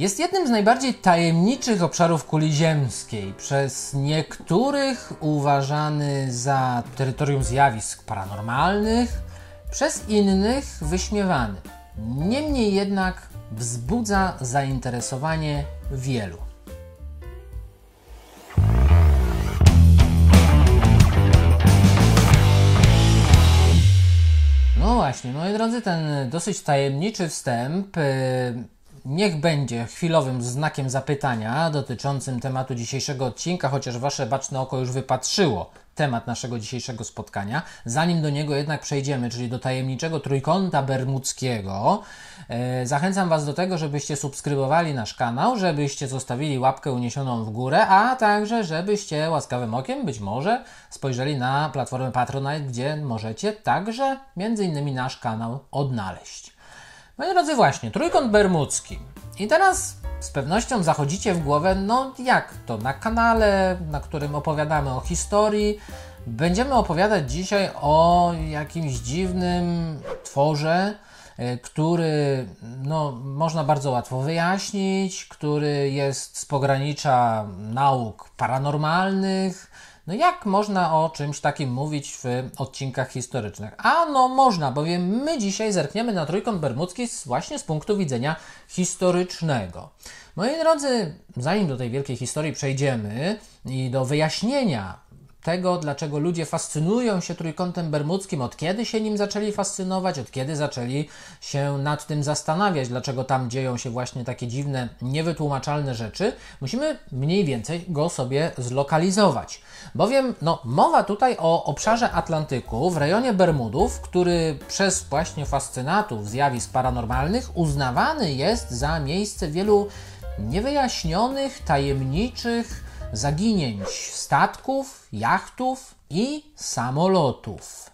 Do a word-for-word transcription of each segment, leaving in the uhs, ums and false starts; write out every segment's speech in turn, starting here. Jest jednym z najbardziej tajemniczych obszarów kuli ziemskiej, przez niektórych uważany za terytorium zjawisk paranormalnych, przez innych wyśmiewany. Niemniej jednak wzbudza zainteresowanie wielu. No właśnie, moi drodzy, ten dosyć tajemniczy wstęp yy, niech będzie chwilowym znakiem zapytania dotyczącym tematu dzisiejszego odcinka, chociaż wasze baczne oko już wypatrzyło temat naszego dzisiejszego spotkania. Zanim do niego jednak przejdziemy, czyli do tajemniczego Trójkąta Bermudzkiego, yy, zachęcam was do tego, żebyście subskrybowali nasz kanał, żebyście zostawili łapkę uniesioną w górę, a także żebyście łaskawym okiem być może spojrzeli na platformę Patronite, gdzie możecie także między innymi nasz kanał odnaleźć. Moi drodzy, właśnie, Trójkąt Bermudzki. I teraz z pewnością zachodzicie w głowę, no jak to, na kanale, na którym opowiadamy o historii, będziemy opowiadać dzisiaj o jakimś dziwnym tworze, który no, można bardzo łatwo wyjaśnić, który jest z pogranicza nauk paranormalnych. No jak można o czymś takim mówić w odcinkach historycznych? A no można, bowiem my dzisiaj zerkniemy na Trójkąt Bermudzki właśnie z punktu widzenia historycznego. Moi drodzy, zanim do tej wielkiej historii przejdziemy i do wyjaśnienia tego, dlaczego ludzie fascynują się Trójkątem Bermudzkim, od kiedy się nim zaczęli fascynować, od kiedy zaczęli się nad tym zastanawiać, dlaczego tam dzieją się właśnie takie dziwne, niewytłumaczalne rzeczy, musimy mniej więcej go sobie zlokalizować. Bowiem no, mowa tutaj o obszarze Atlantyku w rejonie Bermudów, który przez właśnie fascynatów zjawisk paranormalnych uznawany jest za miejsce wielu niewyjaśnionych, tajemniczych zaginięć statków, jachtów i samolotów.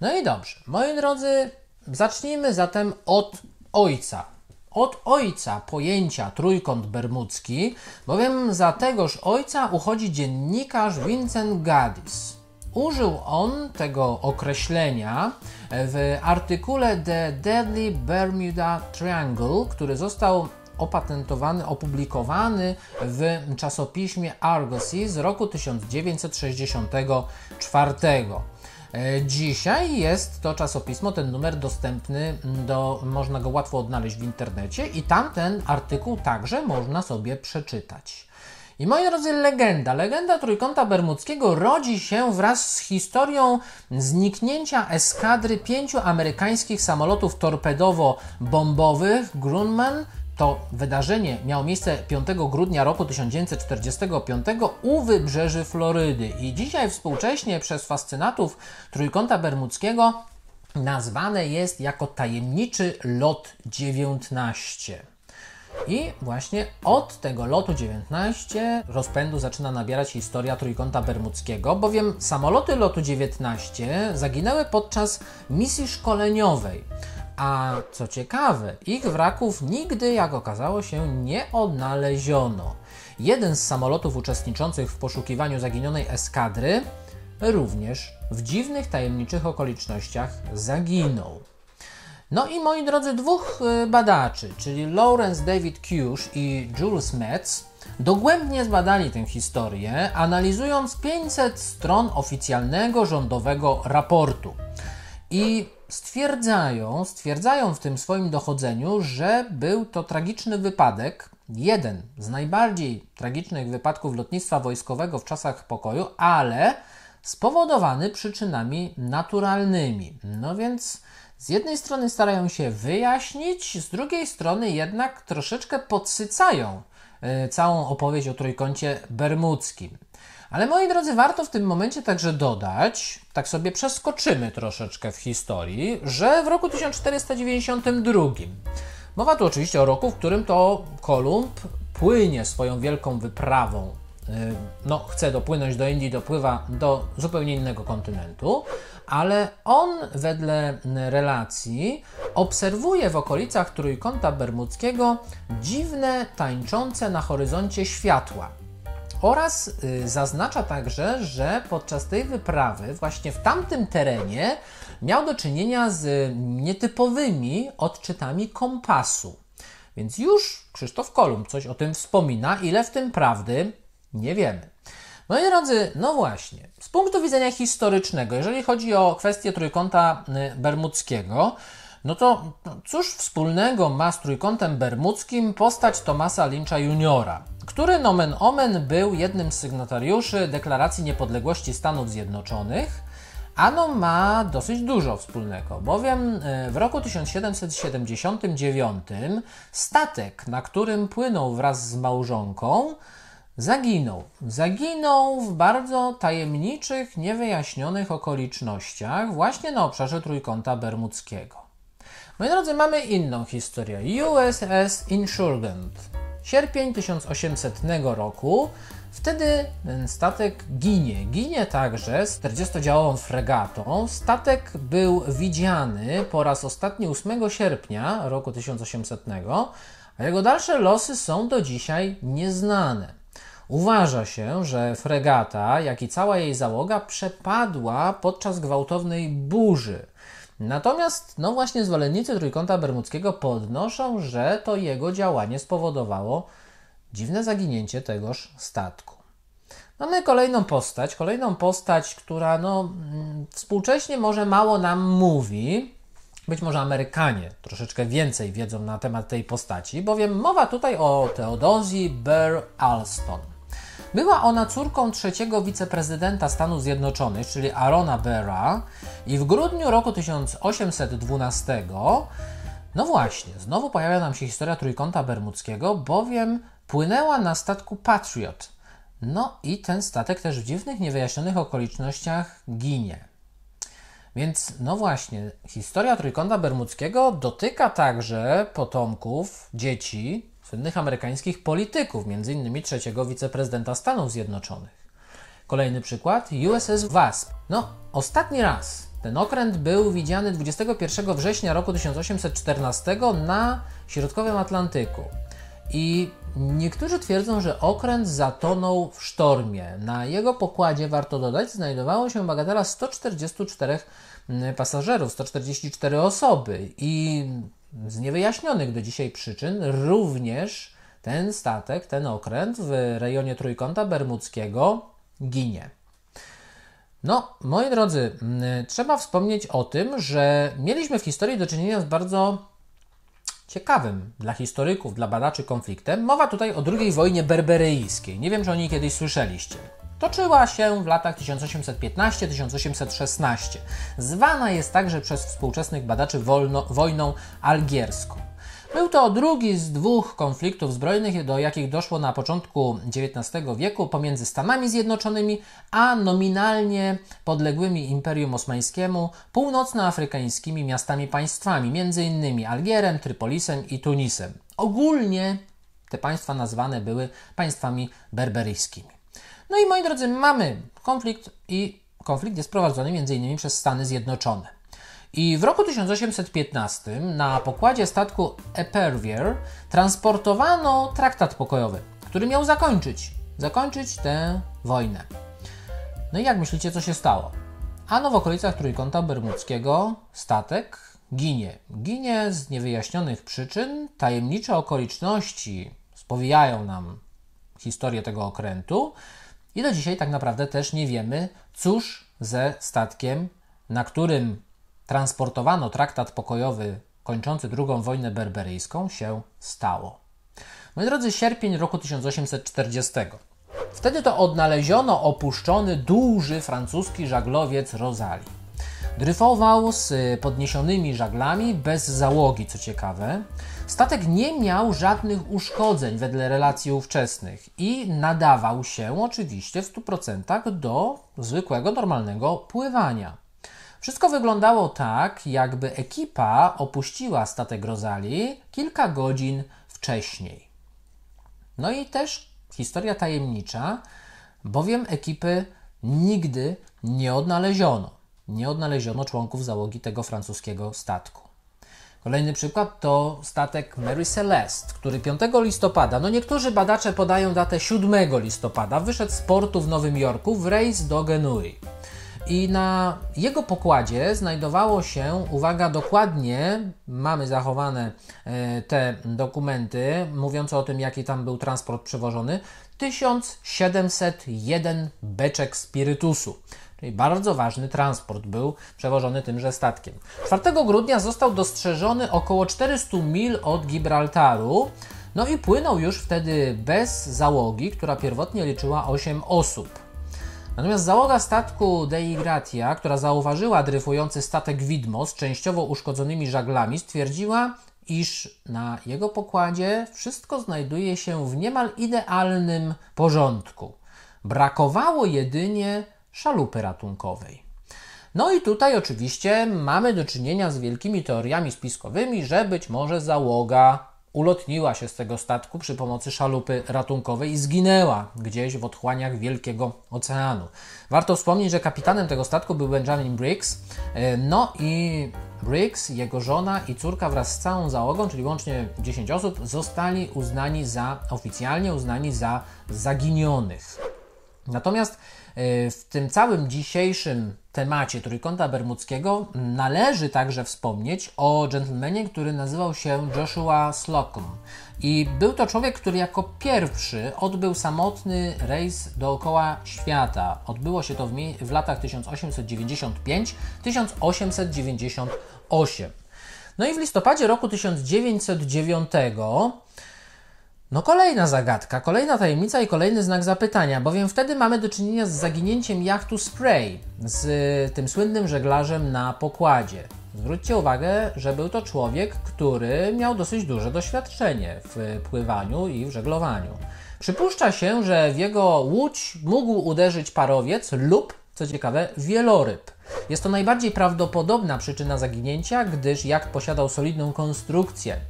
No i dobrze, moi drodzy, zacznijmy zatem od ojca. Od ojca pojęcia Trójkąt Bermudzki, bowiem za tegoż ojca uchodzi dziennikarz Vincent Gaddis. Użył on tego określenia w artykule The Deadly Bermuda Triangle, który został opatentowany, opublikowany w czasopiśmie Argosy z roku tysiąc dziewięćset sześćdziesiątego czwartego. Dzisiaj jest to czasopismo, ten numer dostępny, do, można go łatwo odnaleźć w internecie i tam ten artykuł także można sobie przeczytać. I moi drodzy, legenda, legenda Trójkąta Bermudzkiego rodzi się wraz z historią zniknięcia eskadry pięciu amerykańskich samolotów torpedowo-bombowych Grumman. To wydarzenie miało miejsce piątego grudnia roku tysiąc dziewięćset czterdziestego piątego u wybrzeży Florydy i dzisiaj współcześnie przez fascynatów Trójkąta Bermudzkiego nazwane jest jako tajemniczy lot dziewiętnaście. I właśnie od tego lotu dziewiętnaście rozpędu zaczyna nabierać historia Trójkąta Bermudzkiego, bowiem samoloty lotu dziewiętnaście zaginęły podczas misji szkoleniowej. A co ciekawe, ich wraków nigdy, jak okazało się, nie odnaleziono. Jeden z samolotów uczestniczących w poszukiwaniu zaginionej eskadry również w dziwnych, tajemniczych okolicznościach zaginął. No i moi drodzy, dwóch badaczy, czyli Lawrence David Kusche i Jules Metz, dogłębnie zbadali tę historię, analizując pięćset stron oficjalnego rządowego raportu. I Stwierdzają, stwierdzają w tym swoim dochodzeniu, że był to tragiczny wypadek, jeden z najbardziej tragicznych wypadków lotnictwa wojskowego w czasach pokoju, ale spowodowany przyczynami naturalnymi. No więc z jednej strony starają się wyjaśnić, z drugiej strony jednak troszeczkę podsycają yy, całą opowieść o Trójkącie Bermudzkim. Ale moi drodzy, warto w tym momencie także dodać, tak sobie przeskoczymy troszeczkę w historii, że w roku tysiąc czterysta dziewięćdziesiątym drugim, mowa tu oczywiście o roku, w którym to Kolumb płynie swoją wielką wyprawą, no chce dopłynąć do Indii, dopływa do zupełnie innego kontynentu, ale on wedle relacji obserwuje w okolicach Trójkąta Bermudzkiego dziwne, tańczące na horyzoncie światła. Oraz y, zaznacza także, że podczas tej wyprawy właśnie w tamtym terenie miał do czynienia z y, nietypowymi odczytami kompasu. Więc już Krzysztof Kolumb coś o tym wspomina, ile w tym prawdy nie wiemy. No i drodzy, no właśnie, z punktu widzenia historycznego, jeżeli chodzi o kwestię Trójkąta Bermudzkiego, no to cóż wspólnego ma z Trójkątem Bermudzkim postać Tomasa Lyncha juniora, który nomen omen był jednym z sygnatariuszy Deklaracji Niepodległości Stanów Zjednoczonych. Ano ma dosyć dużo wspólnego, bowiem w roku tysiąc siedemset siedemdziesiątym dziewiątym statek, na którym płynął wraz z małżonką, zaginął. Zaginął w bardzo tajemniczych, niewyjaśnionych okolicznościach właśnie na obszarze Trójkąta Bermudzkiego. Moi drodzy, mamy inną historię. U S S Insurgent. Sierpień tysiąc osiemsetnego roku. Wtedy ten statek ginie. Ginie także z czterdziestodziałową fregatą. Statek był widziany po raz ostatni ósmego sierpnia roku tysiąc osiemsetnego, a jego dalsze losy są do dzisiaj nieznane. Uważa się, że fregata, jak i cała jej załoga przepadła podczas gwałtownej burzy. Natomiast, no właśnie, zwolennicy Trójkąta Bermudzkiego podnoszą, że to jego działanie spowodowało dziwne zaginięcie tegoż statku. Mamy kolejną postać, kolejną postać, która no, współcześnie może mało nam mówi. Być może Amerykanie troszeczkę więcej wiedzą na temat tej postaci, bowiem mowa tutaj o Teodozji Bear Alston. Była ona córką trzeciego wiceprezydenta Stanów Zjednoczonych, czyli Aarona Burra, i w grudniu roku tysiąc osiemset dwunastego, no właśnie, znowu pojawia nam się historia Trójkąta Bermudzkiego, bowiem płynęła na statku Patriot. No i ten statek też w dziwnych, niewyjaśnionych okolicznościach ginie. Więc no właśnie, historia Trójkąta Bermudzkiego dotyka także potomków, dzieci słynnych amerykańskich polityków, między innymi trzeciego wiceprezydenta Stanów Zjednoczonych. Kolejny przykład, U S S Wasp. No, ostatni raz ten okręt był widziany dwudziestego pierwszego września roku tysiąc osiemset czternastego na środkowym Atlantyku. I niektórzy twierdzą, że okręt zatonął w sztormie. Na jego pokładzie, warto dodać, znajdowało się bagatela sto czterdziestu czterech pasażerów, sto czterdzieści cztery osoby i z niewyjaśnionych do dzisiaj przyczyn również ten statek, ten okręt w rejonie Trójkąta Bermudzkiego ginie. No, moi drodzy, trzeba wspomnieć o tym, że mieliśmy w historii do czynienia z bardzo ciekawym dla historyków, dla badaczy konfliktem. Mowa tutaj o drugiej wojnie berberyjskiej. Nie wiem, czy o niej kiedyś słyszeliście. Toczyła się w latach tysiąc osiemset piętnastego do tysiąc osiemset szesnastego. Zwana jest także przez współczesnych badaczy wolno, wojną algierską. Był to drugi z dwóch konfliktów zbrojnych, do jakich doszło na początku dziewiętnastego wieku pomiędzy Stanami Zjednoczonymi a nominalnie podległymi Imperium Osmańskiemu północnoafrykańskimi miastami-państwami, między innymi Algierem, Trypolisem i Tunisem. Ogólnie te państwa nazwane były państwami berberyjskimi. No i moi drodzy, mamy konflikt i konflikt jest prowadzony między innymi przez Stany Zjednoczone. I w roku tysiąc osiemset piętnastego na pokładzie statku Epervier transportowano traktat pokojowy, który miał zakończyć, zakończyć tę wojnę. No i jak myślicie, co się stało? Ano w okolicach Trójkąta Bermudzkiego statek ginie. Ginie z niewyjaśnionych przyczyn, tajemnicze okoliczności spowijają nam historię tego okrętu i do dzisiaj tak naprawdę też nie wiemy, cóż ze statkiem, na którym transportowano traktat pokojowy kończący drugą wojnę berberyjską, się stało. Moi drodzy, sierpień roku tysiąc osiemset czterdziestego. Wtedy to odnaleziono opuszczony duży francuski żaglowiec Rosalie. Dryfował z podniesionymi żaglami bez załogi, co ciekawe. Statek nie miał żadnych uszkodzeń wedle relacji ówczesnych i nadawał się oczywiście w stu procentach do zwykłego, normalnego pływania. Wszystko wyglądało tak, jakby ekipa opuściła statek Rosalie kilka godzin wcześniej. No i też historia tajemnicza, bowiem ekipy nigdy nie odnaleziono. Nie odnaleziono członków załogi tego francuskiego statku. Kolejny przykład to statek Mary Celeste, który piątego listopada, no niektórzy badacze podają datę siódmego listopada, wyszedł z portu w Nowym Jorku w rejs do Genui. I na jego pokładzie znajdowało się, uwaga, dokładnie, mamy zachowane te dokumenty mówiące o tym, jaki tam był transport przewożony, tysiąc siedemset jeden beczek spirytusu. Czyli bardzo ważny transport był przewożony tymże statkiem. czwartego grudnia został dostrzeżony około czterystu mil od Gibraltaru, no i płynął już wtedy bez załogi, która pierwotnie liczyła osiem osób. Natomiast załoga statku Dei Gratia, która zauważyła dryfujący statek widmo z częściowo uszkodzonymi żaglami, stwierdziła, iż na jego pokładzie wszystko znajduje się w niemal idealnym porządku. Brakowało jedynie szalupy ratunkowej. No i tutaj oczywiście mamy do czynienia z wielkimi teoriami spiskowymi, że być może załoga ulotniła się z tego statku przy pomocy szalupy ratunkowej i zginęła gdzieś w otchłaniach Wielkiego Oceanu. Warto wspomnieć, że kapitanem tego statku był Benjamin Briggs, no i Briggs, jego żona i córka wraz z całą załogą, czyli łącznie dziesięć osób, zostali uznani za, oficjalnie uznani za zaginionych. Natomiast w tym całym dzisiejszym temacie Trójkąta Bermudzkiego należy także wspomnieć o dżentelmenie, który nazywał się Joshua Slocum. I był to człowiek, który jako pierwszy odbył samotny rejs dookoła świata. Odbyło się to w, w latach tysiąc osiemset dziewięćdziesiąt pięć do tysiąc osiemset dziewięćdziesiąt osiem. No i w listopadzie roku tysiąc dziewięćset dziewiątego no kolejna zagadka, kolejna tajemnica i kolejny znak zapytania, bowiem wtedy mamy do czynienia z zaginięciem jachtu Spray, z tym słynnym żeglarzem na pokładzie. Zwróćcie uwagę, że był to człowiek, który miał dosyć duże doświadczenie w pływaniu i w żeglowaniu. Przypuszcza się, że w jego łódź mógł uderzyć parowiec lub, co ciekawe, wieloryb. Jest to najbardziej prawdopodobna przyczyna zaginięcia, gdyż jacht posiadał solidną konstrukcję.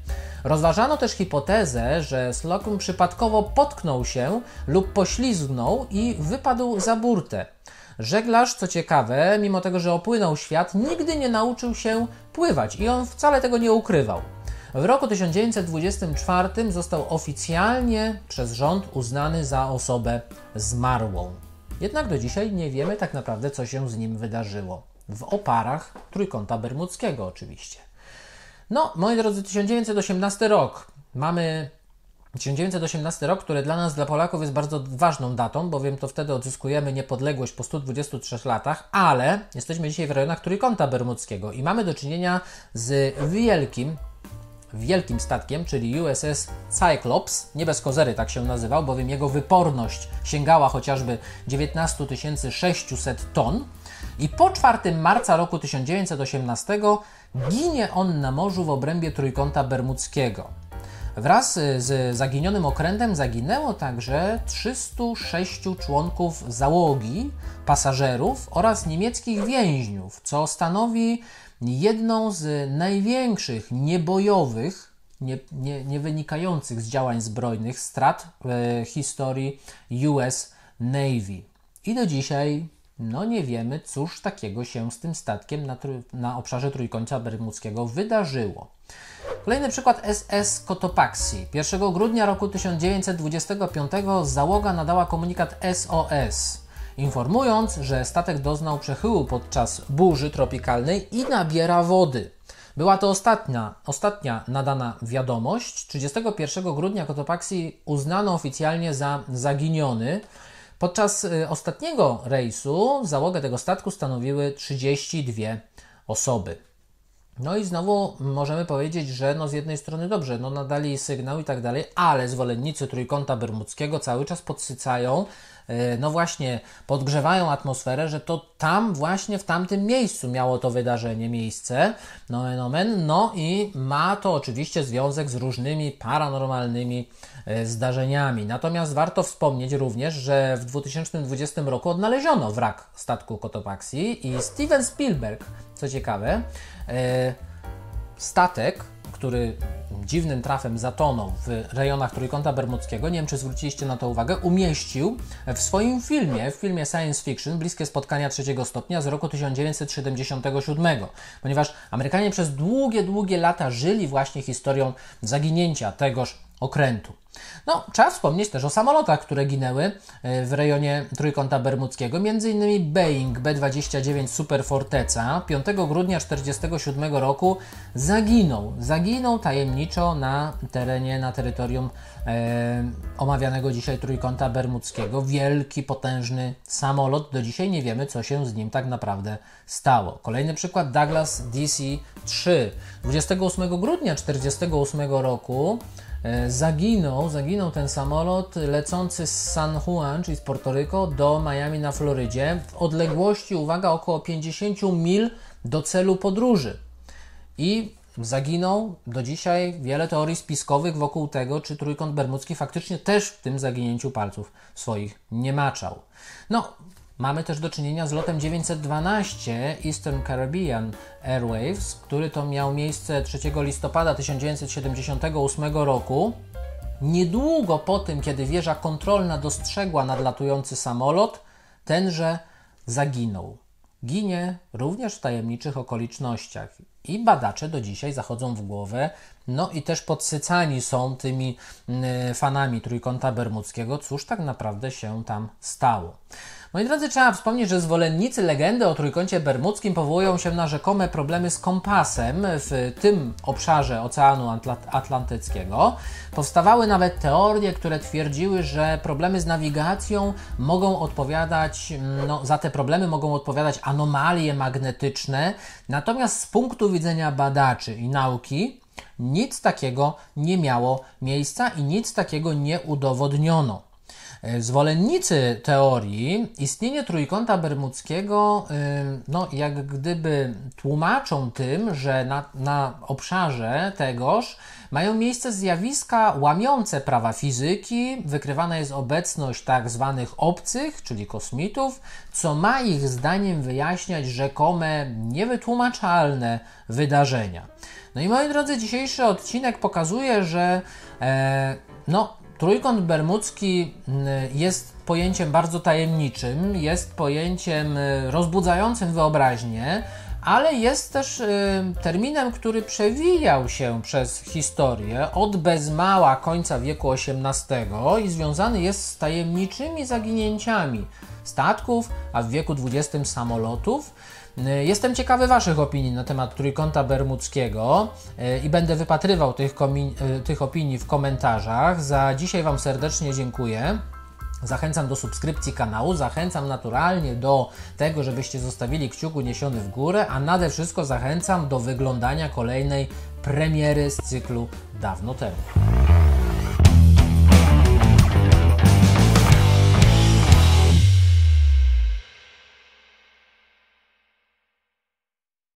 Rozważano też hipotezę, że Slocum przypadkowo potknął się lub poślizgnął i wypadł za burtę. Żeglarz, co ciekawe, mimo tego, że opłynął świat, nigdy nie nauczył się pływać i on wcale tego nie ukrywał. W roku tysiąc dziewięćset dwudziestym czwartym został oficjalnie przez rząd uznany za osobę zmarłą. Jednak do dzisiaj nie wiemy tak naprawdę, co się z nim wydarzyło. W oparach Trójkąta Bermudzkiego oczywiście. No, moi drodzy, tysiąc dziewięćset osiemnasty rok. Mamy tysiąc dziewięćset osiemnasty rok, który dla nas, dla Polaków jest bardzo ważną datą, bowiem to wtedy odzyskujemy niepodległość po stu dwudziestu trzech latach, ale jesteśmy dzisiaj w rejonach Trójkąta Bermudzkiego i mamy do czynienia z wielkim, wielkim statkiem, czyli U S S Cyclops, nie bez kozery tak się nazywał, bowiem jego wyporność sięgała chociażby dziewiętnastu tysięcy sześciuset ton i po czwartego marca roku tysiąc dziewięćset osiemnastego ginie on na morzu w obrębie Trójkąta Bermudzkiego. Wraz z zaginionym okrętem zaginęło także trzystu sześciu członków załogi, pasażerów oraz niemieckich więźniów, co stanowi jedną z największych niebojowych, nie, nie, nie wynikających z działań zbrojnych strat w historii U S Navy. I do dzisiaj no nie wiemy, cóż takiego się z tym statkiem na, na obszarze Trójkąta Bermudzkiego wydarzyło. Kolejny przykład S S Cotopaxi. pierwszego grudnia roku tysiąc dziewięćset dwudziestego piątego załoga nadała komunikat S O S, informując, że statek doznał przechyłu podczas burzy tropikalnej i nabiera wody. Była to ostatnia, ostatnia nadana wiadomość. trzydziestego pierwszego grudnia Cotopaxi uznano oficjalnie za zaginiony. Podczas ostatniego rejsu załogę tego statku stanowiły trzydzieści dwie osoby. No i znowu możemy powiedzieć, że no z jednej strony dobrze, no nadali sygnał i tak dalej, ale zwolennicy Trójkąta Bermudzkiego cały czas podsycają, no właśnie podgrzewają atmosferę, że to tam właśnie w tamtym miejscu miało to wydarzenie miejsce, nomen omen, no i ma to oczywiście związek z różnymi paranormalnymi zdarzeniami. Natomiast warto wspomnieć również, że w dwa tysiące dwudziestym roku odnaleziono wrak statku Cotopaxi i Steven Spielberg, co ciekawe, statek, który dziwnym trafem zatonął w rejonach Trójkąta Bermudzkiego, nie wiem czy zwróciliście na to uwagę, umieścił w swoim filmie, w filmie science fiction Bliskie spotkania trzeciego stopnia z roku tysiąc dziewięćset siedemdziesiątego siódmego, ponieważ Amerykanie przez długie, długie lata żyli właśnie historią zaginięcia tegoż okrętu. No, trzeba wspomnieć też o samolotach, które ginęły w rejonie Trójkąta Bermudzkiego, między innymi Boeing B dwadzieścia dziewięć Superforteca piątego grudnia tysiąc dziewięćset czterdziestego siódmego roku zaginął. Zaginął tajemniczo na terenie, na terytorium e, omawianego dzisiaj Trójkąta Bermudzkiego. Wielki, potężny samolot. Do dzisiaj nie wiemy, co się z nim tak naprawdę stało. Kolejny przykład, Douglas D C trzy. dwudziestego ósmego grudnia tysiąc dziewięćset czterdziestego ósmego roku Zaginął, zaginął ten samolot lecący z San Juan, czyli z Portoryko, do Miami na Florydzie w odległości, uwaga, około pięćdziesięciu mil do celu podróży. I zaginął. Do dzisiaj wiele teorii spiskowych wokół tego, czy Trójkąt Bermudzki faktycznie też w tym zaginięciu palców swoich nie maczał. No, mamy też do czynienia z lotem dziewięćset dwanaście Eastern Caribbean Airways, który to miał miejsce trzeciego listopada tysiąc dziewięćset siedemdziesiątego ósmego roku. Niedługo po tym, kiedy wieża kontrolna dostrzegła nadlatujący samolot, tenże zaginął. Ginie również w tajemniczych okolicznościach. I badacze do dzisiaj zachodzą w głowę, no i też podsycani są tymi y, fanami Trójkąta Bermudzkiego, cóż tak naprawdę się tam stało. Moi drodzy, trzeba wspomnieć, że zwolennicy legendy o Trójkącie Bermudzkim powołują się na rzekome problemy z kompasem w tym obszarze Oceanu Atlantyckiego. Powstawały nawet teorie, które twierdziły, że problemy z nawigacją mogą odpowiadać, no, za te problemy mogą odpowiadać anomalie magnetyczne, natomiast z punktu widzenia badaczy i nauki nic takiego nie miało miejsca i nic takiego nie udowodniono. Zwolennicy teorii istnienie Trójkąta Bermudzkiego no, jak gdyby tłumaczą tym, że na, na obszarze tegoż mają miejsce zjawiska łamiące prawa fizyki, wykrywana jest obecność tak zwanych obcych, czyli kosmitów, co ma ich zdaniem wyjaśniać rzekome niewytłumaczalne wydarzenia. No i moi drodzy, dzisiejszy odcinek pokazuje, że e, no, Trójkąt Bermudzki jest pojęciem bardzo tajemniczym, jest pojęciem rozbudzającym wyobraźnię, ale jest też terminem, który przewijał się przez historię od bez mała końca wieku osiemnastego i związany jest z tajemniczymi zaginięciami statków, a w wieku dwudziestym samolotów. Jestem ciekawy Waszych opinii na temat Trójkąta Bermudzkiego i będę wypatrywał tych, tych opinii w komentarzach. Za dzisiaj Wam serdecznie dziękuję. Zachęcam do subskrypcji kanału, zachęcam naturalnie do tego, żebyście zostawili kciuk uniesiony w górę, a nade wszystko zachęcam do wyglądania kolejnej premiery z cyklu Dawno Temu.